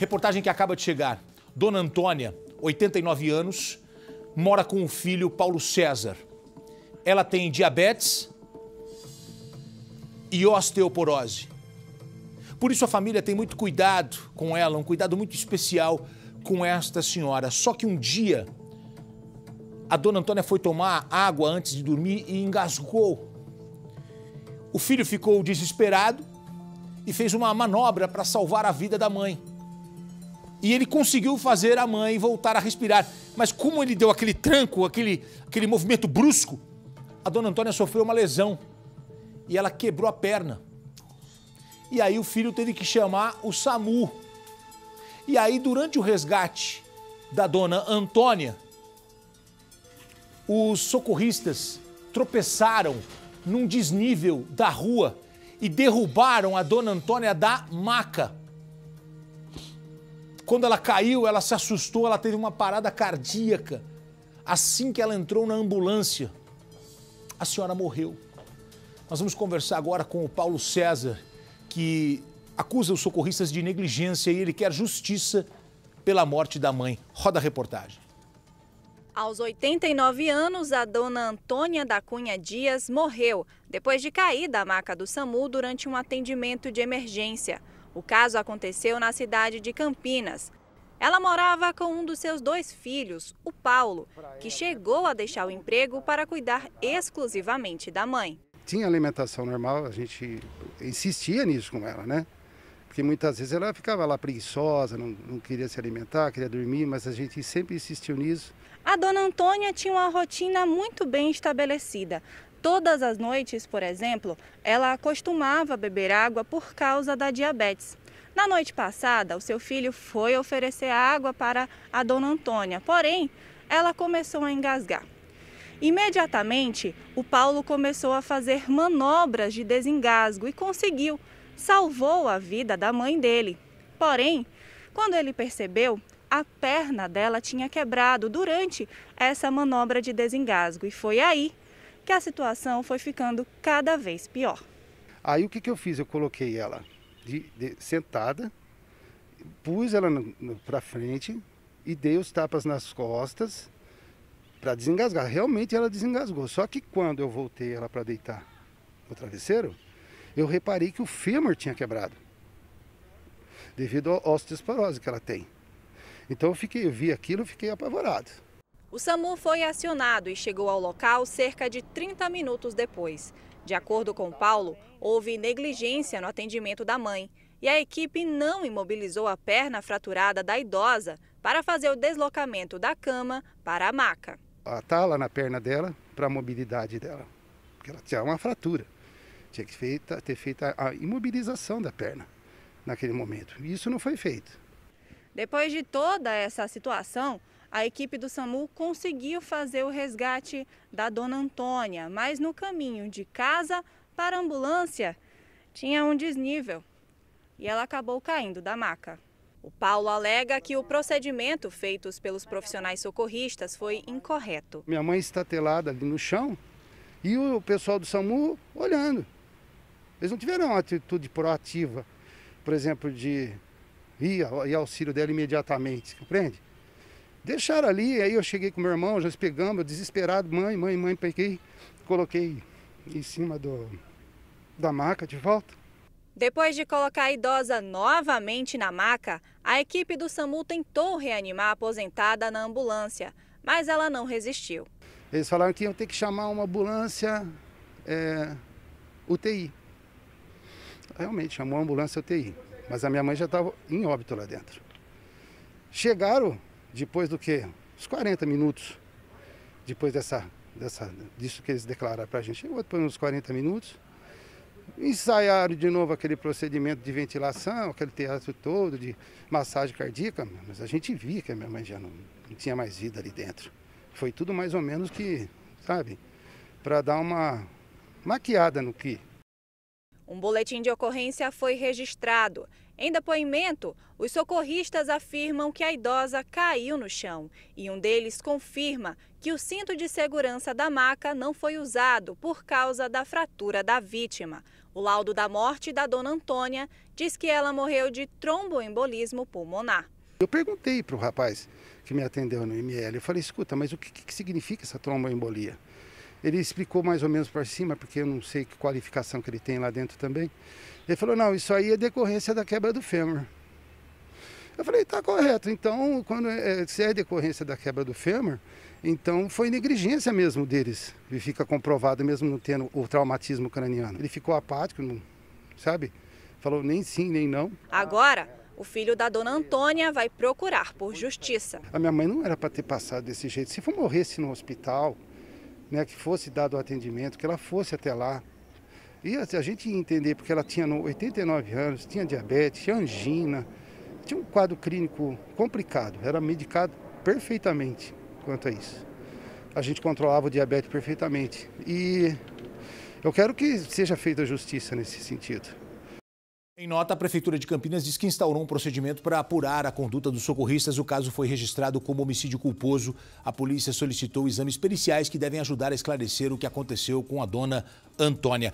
Reportagem que acaba de chegar. Dona Antônia, 89 anos, mora com o filho Paulo César. Ela tem diabetes e osteoporose. Por isso a família tem muito cuidado com ela, um cuidado muito especial com esta senhora. Só que um dia, a dona Antônia foi tomar água antes de dormir e engasgou. O filho ficou desesperado e fez uma manobra para salvar a vida da mãe. E ele conseguiu fazer a mãe voltar a respirar. Mas como ele deu aquele tranco, aquele movimento brusco, a dona Antônia sofreu uma lesão e ela quebrou a perna. E aí o filho teve que chamar o SAMU. E aí, durante o resgate da dona Antônia, os socorristas tropeçaram num desnível da rua e derrubaram a dona Antônia da maca. Quando ela caiu, ela se assustou, ela teve uma parada cardíaca. Assim que ela entrou na ambulância, a senhora morreu. Nós vamos conversar agora com o Paulo César, que acusa os socorristas de negligência e ele quer justiça pela morte da mãe. Roda a reportagem. Aos 89 anos, a dona Antônia da Cunha Dias morreu depois de cair da maca do SAMU durante um atendimento de emergência. O caso aconteceu na cidade de Campinas. Ela morava com um dos seus dois filhos, o Paulo, que chegou a deixar o emprego para cuidar exclusivamente da mãe. Tinha alimentação normal, a gente insistia nisso com ela, né? Porque muitas vezes ela ficava lá preguiçosa, não queria se alimentar, queria dormir, mas a gente sempre insistiu nisso. A dona Antônia tinha uma rotina muito bem estabelecida. Todas as noites, por exemplo, ela costumava beber água por causa da diabetes. Na noite passada, o seu filho foi oferecer água para a dona Antônia, porém, ela começou a engasgar. Imediatamente, o Paulo começou a fazer manobras de desengasgo e conseguiu, salvou a vida da mãe dele. Porém, quando ele percebeu, a perna dela tinha quebrado durante essa manobra de desengasgo e foi aí que a situação foi ficando cada vez pior. Aí o que eu fiz? Eu coloquei ela sentada, pus ela para frente e dei os tapas nas costas para desengasgar. Realmente ela desengasgou, só que quando eu voltei ela para deitar no travesseiro, eu reparei que o fêmur tinha quebrado, devido à osteoporose que ela tem. Então eu vi aquilo e fiquei apavorado. O SAMU foi acionado e chegou ao local cerca de 30 minutos depois. De acordo com Paulo, houve negligência no atendimento da mãe e a equipe não imobilizou a perna fraturada da idosa para fazer o deslocamento da cama para a maca. A tala na perna dela para a mobilidade dela, porque ela tinha uma fratura. Tinha que ter feito a imobilização da perna naquele momento. E isso não foi feito. Depois de toda essa situação, a equipe do SAMU conseguiu fazer o resgate da dona Antônia, mas no caminho de casa para a ambulância tinha um desnível e ela acabou caindo da maca. O Paulo alega que o procedimento feito pelos profissionais socorristas foi incorreto. Minha mãe estatelada ali no chão e o pessoal do SAMU olhando. Eles não tiveram uma atitude proativa, por exemplo, de ir ao auxílio dela imediatamente, compreende? Deixaram ali, aí eu cheguei com meu irmão, já os pegamos, desesperado, mãe, peguei, coloquei em cima da maca de volta. Depois de colocar a idosa novamente na maca, a equipe do SAMU tentou reanimar a aposentada na ambulância, mas ela não resistiu. Eles falaram que iam ter que chamar uma ambulância UTI. Realmente, chamou a ambulância UTI, mas a minha mãe já estava em óbito lá dentro. Chegaram depois do que? Uns 40 minutos depois disso que eles declararam para a gente. Chegou depois uns 40 minutos, ensaiaram de novo aquele procedimento de ventilação, aquele teatro todo de massagem cardíaca, mas a gente via que a minha mãe já não tinha mais vida ali dentro. Foi tudo mais ou menos que, sabe, para dar uma maquiada no que. Um boletim de ocorrência foi registrado. Em depoimento, os socorristas afirmam que a idosa caiu no chão e um deles confirma que o cinto de segurança da maca não foi usado por causa da fratura da vítima. O laudo da morte da dona Antônia diz que ela morreu de tromboembolismo pulmonar. Eu perguntei para o rapaz que me atendeu no IML, eu falei, escuta, mas o que significa essa tromboembolia? Ele explicou mais ou menos por cima, porque eu não sei que qualificação que ele tem lá dentro também. Ele falou, não, isso aí é decorrência da quebra do fêmur. Eu falei, tá correto, então, se é decorrência da quebra do fêmur, então foi negligência mesmo deles. E fica comprovado mesmo não tendo o traumatismo craniano. Ele ficou apático, não, sabe? Falou nem sim, nem não. Agora, o filho da dona Antônia vai procurar por justiça. A minha mãe não era para ter passado desse jeito. Se for morresse no hospital, né, que fosse dado o atendimento, que ela fosse até lá. E a gente ia entender, porque ela tinha 89 anos, tinha diabetes, tinha angina, tinha um quadro clínico complicado, era medicado perfeitamente quanto a isso. A gente controlava o diabetes perfeitamente. E eu quero que seja feita a justiça nesse sentido. Em nota, a Prefeitura de Campinas diz que instaurou um procedimento para apurar a conduta dos socorristas. O caso foi registrado como homicídio culposo. A polícia solicitou exames periciais que devem ajudar a esclarecer o que aconteceu com a dona Antônia.